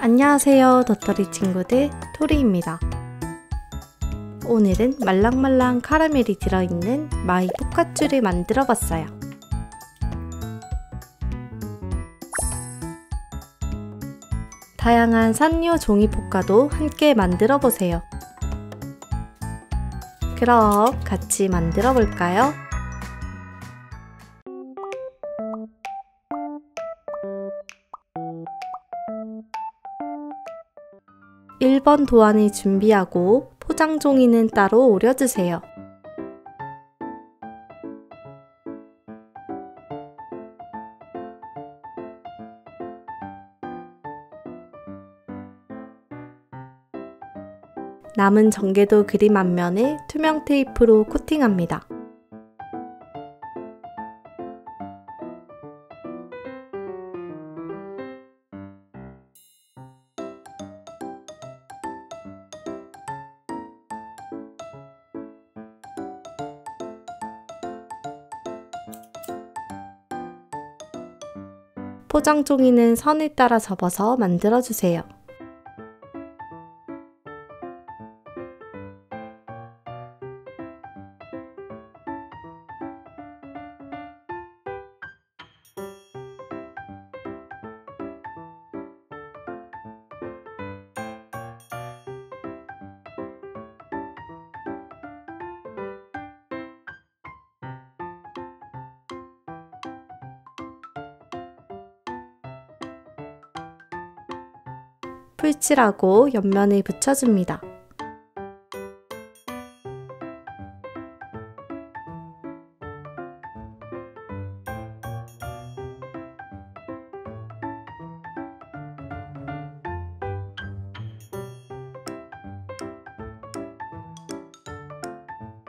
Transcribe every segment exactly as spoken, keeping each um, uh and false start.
안녕하세요, 도토리 친구들. 토리입니다. 오늘은 말랑말랑 카라멜이 들어있는 마이 포카츄를 만들어 봤어요. 다양한 산리오 종이 포카도 함께 만들어 보세요. 그럼 같이 만들어 볼까요? 일 번 도안을 준비하고 포장 종이는 따로 오려주세요. 남은 전개도 그림 앞면에 투명 테이프로 코팅합니다. 포장 종이는 선을 따라 접어서 만들어주세요. 풀칠하고 옆면을 붙여줍니다.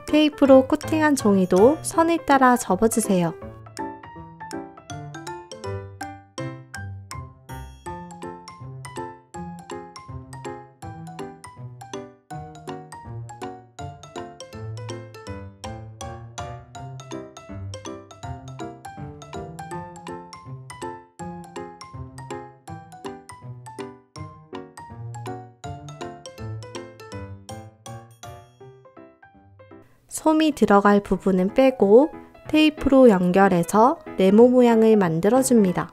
테이프로 코팅한 종이도 선을 따라 접어주세요. 솜이 들어갈 부분은 빼고 테이프로 연결해서 네모 모양을 만들어줍니다.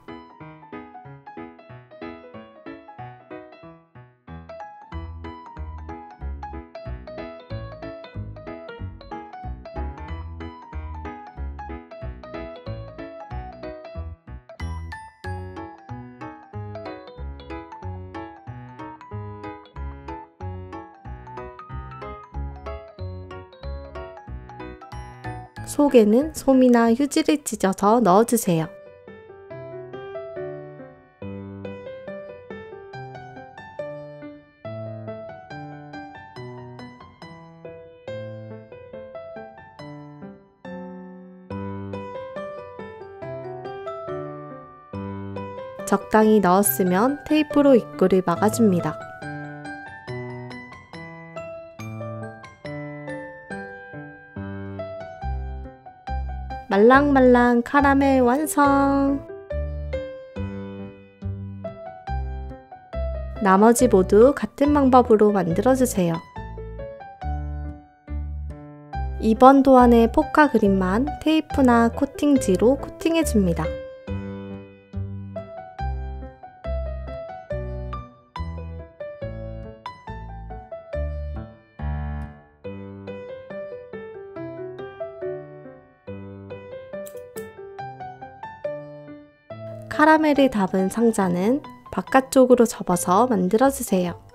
속에는 솜이나 휴지를 찢어서 넣어주세요. 적당히 넣었으면 테이프로 입구를 막아줍니다. 말랑말랑 카라멜 완성! 나머지 모두 같은 방법으로 만들어주세요. 이 번 도안의 포카 그림만 테이프나 코팅지로 코팅해줍니다. 카라멜을 담은 상자는 바깥쪽으로 접어서 만들어주세요.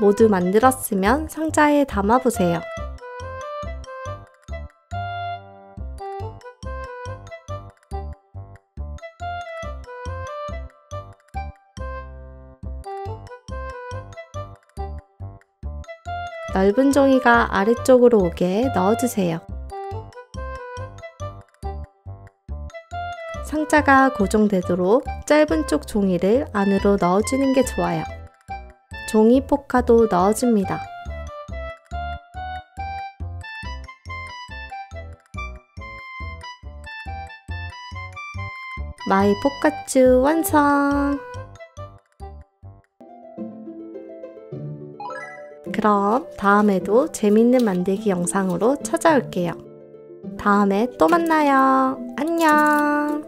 모두 만들었으면 상자에 담아보세요. 넓은 종이가 아래쪽으로 오게 넣어주세요. 상자가 고정되도록 짧은 쪽 종이를 안으로 넣어주는 게 좋아요. 종이 포카도 넣어줍니다. 마이 포카츄 완성! 그럼 다음에도 재밌는 만들기 영상으로 찾아올게요. 다음에 또 만나요. 안녕!